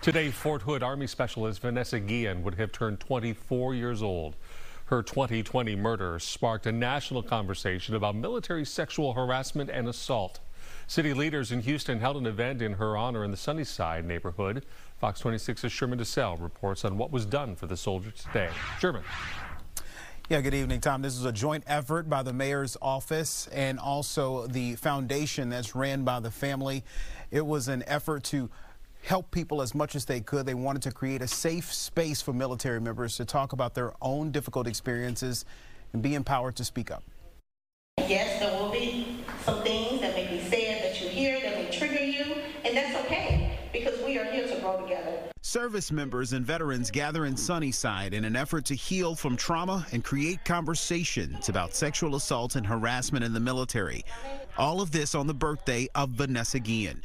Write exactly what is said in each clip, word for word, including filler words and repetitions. Today, Fort Hood Army Specialist Vanessa Guillen would have turned twenty-four years old. Her twenty twenty murder sparked a national conversation about military sexual harassment and assault. City leaders in Houston held an event in her honor in the Sunnyside neighborhood. Fox twenty-six's Sherman Desselle reports on what was done for the soldier today. Sherman. Yeah, good evening, Tom. This is a joint effort by the mayor's office and also the foundation that's ran by the family. It was an effort to help people as much as they could. They wanted to create a safe space for military members to talk about their own difficult experiences and be empowered to speak up. Yes, there will be some things that may be said that you hear that may trigger you, and that's okay, because we are here to grow together. Service members and veterans gather in Sunnyside in an effort to heal from trauma and create conversations about sexual assault and harassment in the military. All of this on the birthday of Vanessa Guillen.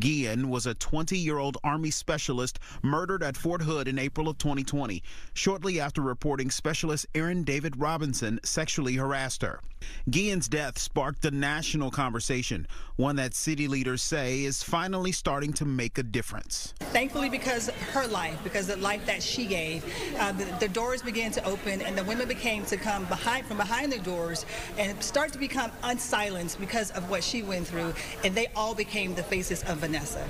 Guillen was a twenty-year-old Army specialist murdered at Fort Hood in April of twenty twenty, shortly after reporting Specialist Aaron David Robinson sexually harassed her. Guillen's death sparked a national conversation, one that city leaders say is finally starting to make a difference. Thankfully, because her life, because the life that she gave, uh, the, the doors began to open, and the women became to come behind from behind the doors and start to become unsilenced because of what she went through, and they all became the faces of Vanessa.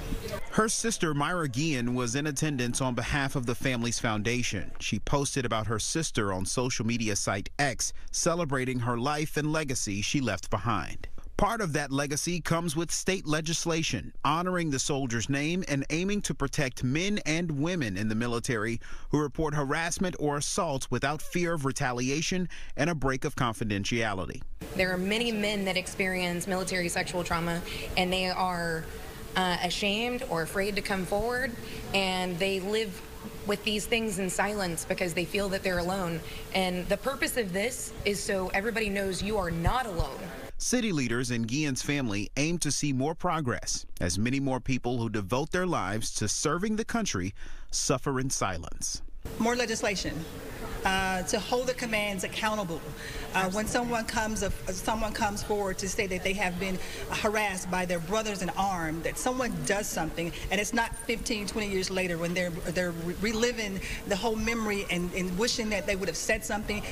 Her sister, Myra Guillen, was in attendance on behalf of the family's foundation. She posted about her sister on social media site X, celebrating her life and legacy she left behind. Part of that legacy comes with state legislation honoring the soldier's name and aiming to protect men and women in the military who report harassment or assault without fear of retaliation and a break of confidentiality. There are many men that experience military sexual trauma, and they are Uh, ashamed or afraid to come forward, and they live with these things in silence because they feel that they're alone. And the purpose of this is so everybody knows you are not alone. City leaders and Guillen's family aim to see more progress as many more people who devote their lives to serving the country suffer in silence. More legislation. Uh, to hold the commands accountable. Uh, when someone comes, uh, someone comes forward to say that they have been harassed by their brothers in arms, that someone does something, and it's not fifteen, twenty years later when they're they're reliving the whole memory and, and wishing that they would have said something.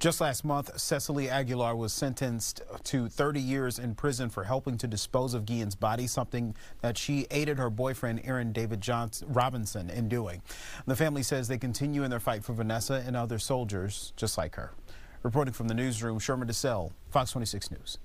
Just last month, Cecily Aguilar was sentenced to thirty years in prison for helping to dispose of Guillen's body, something that she aided her boyfriend, Aaron David Johnson Robinson, in doing. The family says they continue in their fight for Vanessa and other soldiers just like her. Reporting from the newsroom, Sherman Desselle, Fox twenty-six News.